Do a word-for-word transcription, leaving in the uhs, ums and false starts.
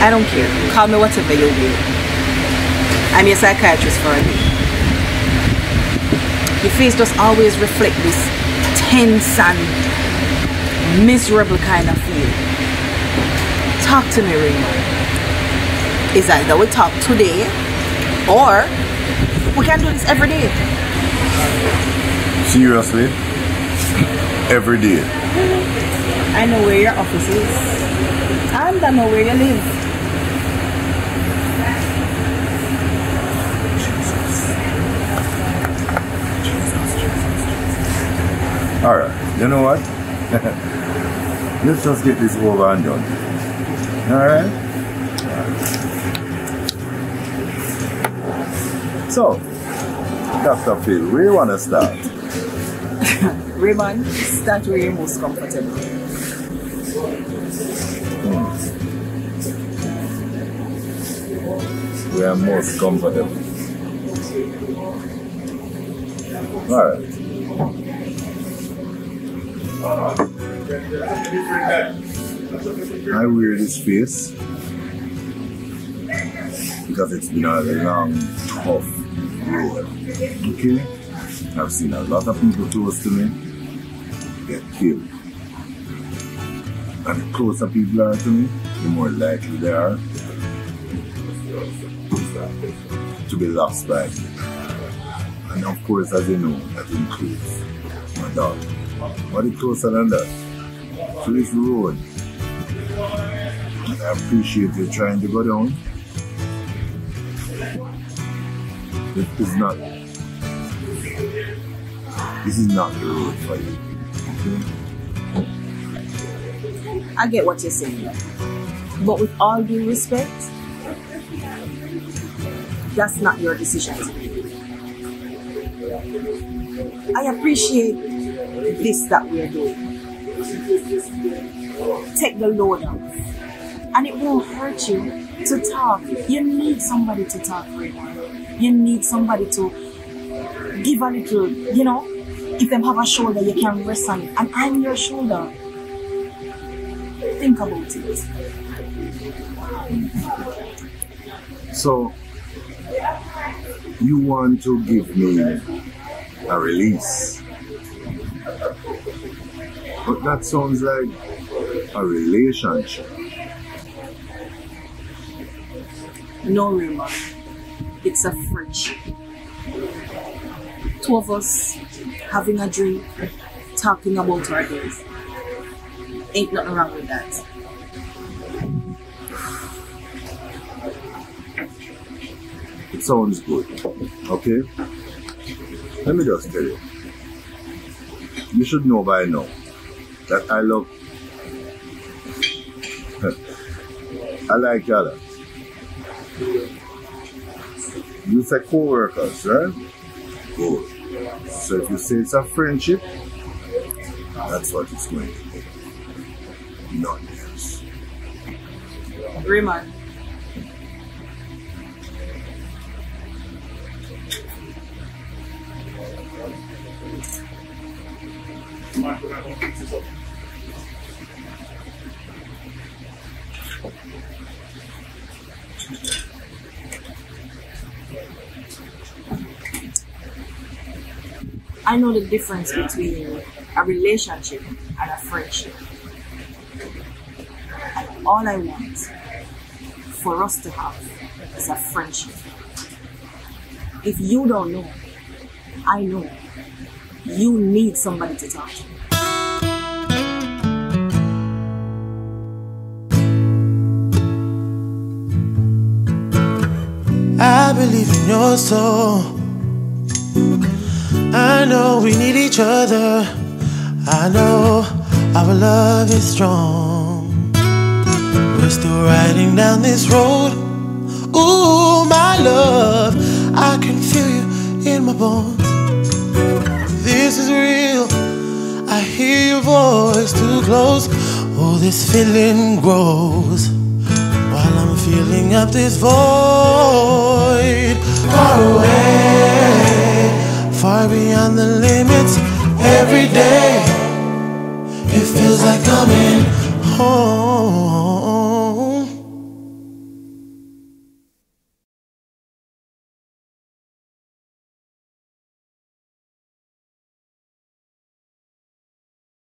I don't care. Call me whatever you will. I'm your psychiatrist for a day. Your face does always reflect this tense and miserable kind of feel. Talk to me, Raymond. It's either we talk today or we can do this every day. Seriously? Every day? I know where your office is. And I know where you live. Alright, you know what? Let's just get this over and done. Alright? All right. So, Doctor Phil, where you want to start? Raymond, start where you're most comfortable. We are most comfortable. Alright. I wear this face because it's been a long, tough road. Okay? I've seen a lot of people close to me get killed. And the closer people are to me, the more likely they are to be lost by me. And of course, as you know, that includes my daughter. But it's closer than that. So this road, I appreciate you trying to go down. It is not. This is not the road for you. Okay? I get what you're saying. But with all due respect, that's not your decision. I appreciate this that we're doing. Take the load off. And it won't hurt you to talk. You need somebody to talk with. You need somebody to give a little, you know, if them have a shoulder, you can rest on it. And I'm your shoulder. Think about it. So, you want to give me a release, but that sounds like a relationship. No, Raymond, it's a friendship. Two of us having a drink, talking about our days. Ain't nothing wrong with that. It sounds good, okay? Let me just tell you. You should know by now that I love... I like you a lot. You say co-workers, right? Good. So if you say it's a friendship, that's what it's going to be. Nothing else. Raymond. I know the difference between a relationship and a friendship. And all I want for us to have is a friendship. If you don't know, I know. You need somebody to talk to. I believe in your soul. I know we need each other. I know our love is strong. We're still riding down this road. Ooh, my love, I can feel you in my bones. This is real, I hear your voice too close. Oh, this feeling grows while I'm filling up this void. Far away, far beyond the limits. Every day, it feels like coming home.